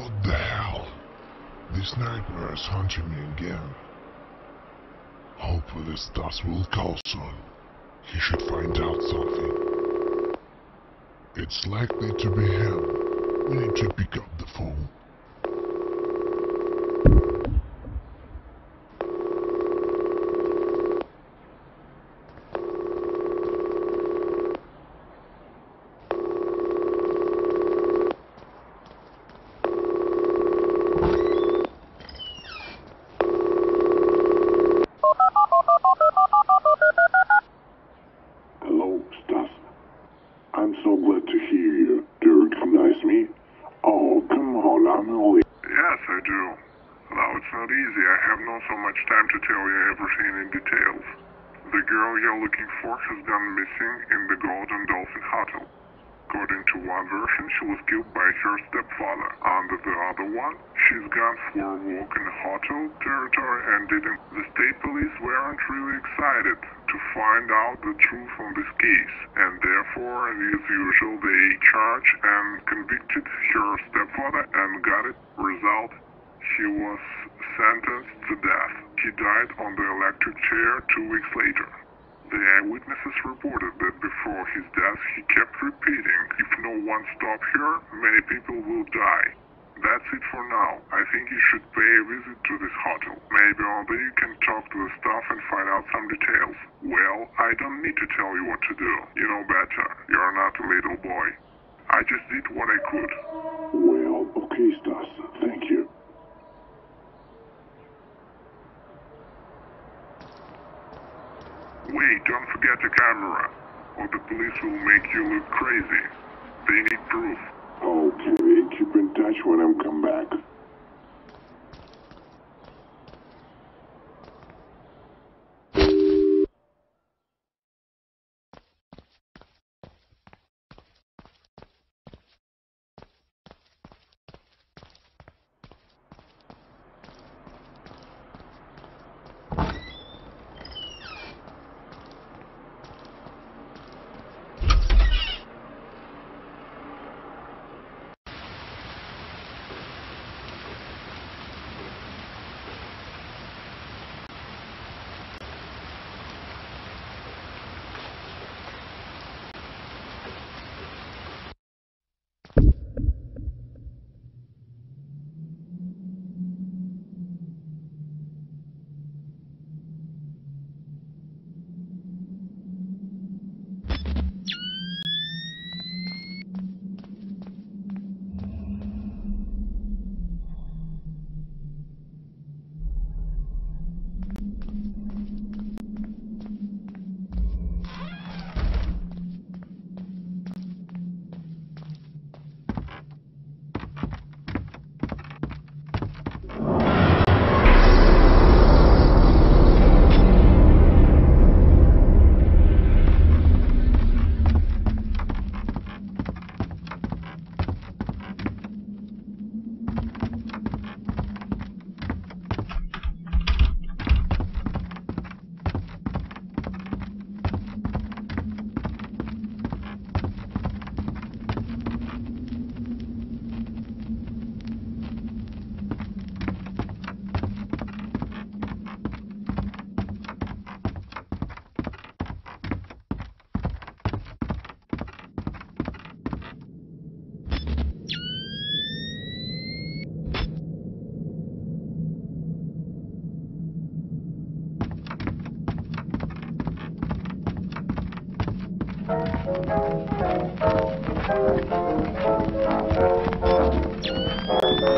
What the hell? This nightmare is haunting me again. Hopefully Stas will call soon. He should find out something. It's likely to be him. We need to pick up the phone. Hello, Stas. I'm so glad to hear you. Do you recognize me? Oh, come on, I'm only... Yes, I do. Now, it's not easy. I have not so much time to tell you everything in details. The girl you're looking for has gone missing in the Golden Dolphin Hotel. According to one version, she was killed by her stepfather. Under the other one, she's gone for a walk in hotel territory and didn't. The state police weren't really excited to find out the truth on this case, and therefore, as usual, they charged and convicted her stepfather and got it. Result, he was sentenced to death. He died on the electric chair 2 weeks later. The eyewitnesses reported that before his death, he kept repeating, if no one stops here, many people will die. That's it for now. I think you should pay a visit to this hotel. Maybe all day you can talk to the staff and find out some details. Well, I don't need to tell you what to do. You know better. You're not a little boy. I just did what I could. Well, okay, Stas. Thank you. Wait, don't forget the camera, or the police will make you look crazy. They need proof. Okay, keep in touch when I come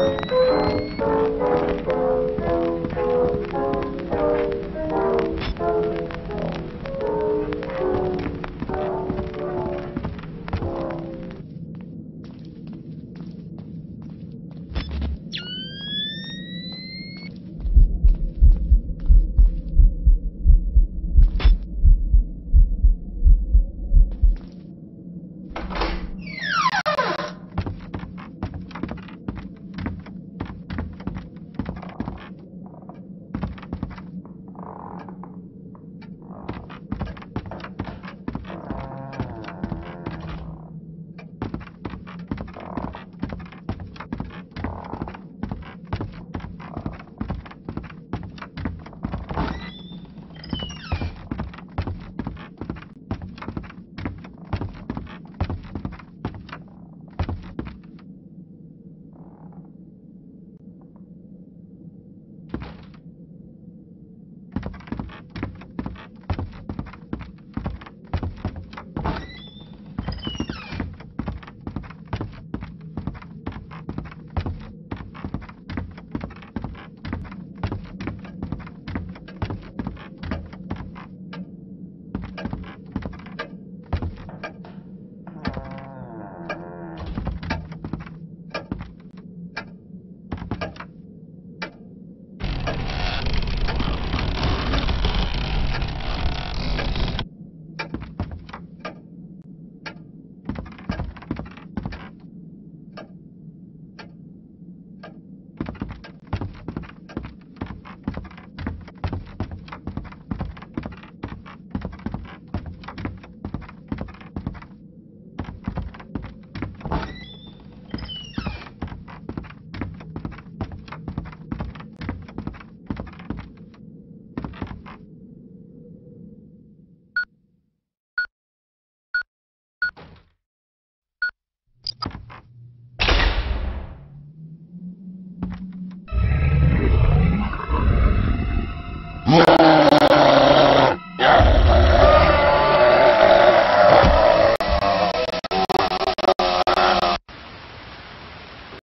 back.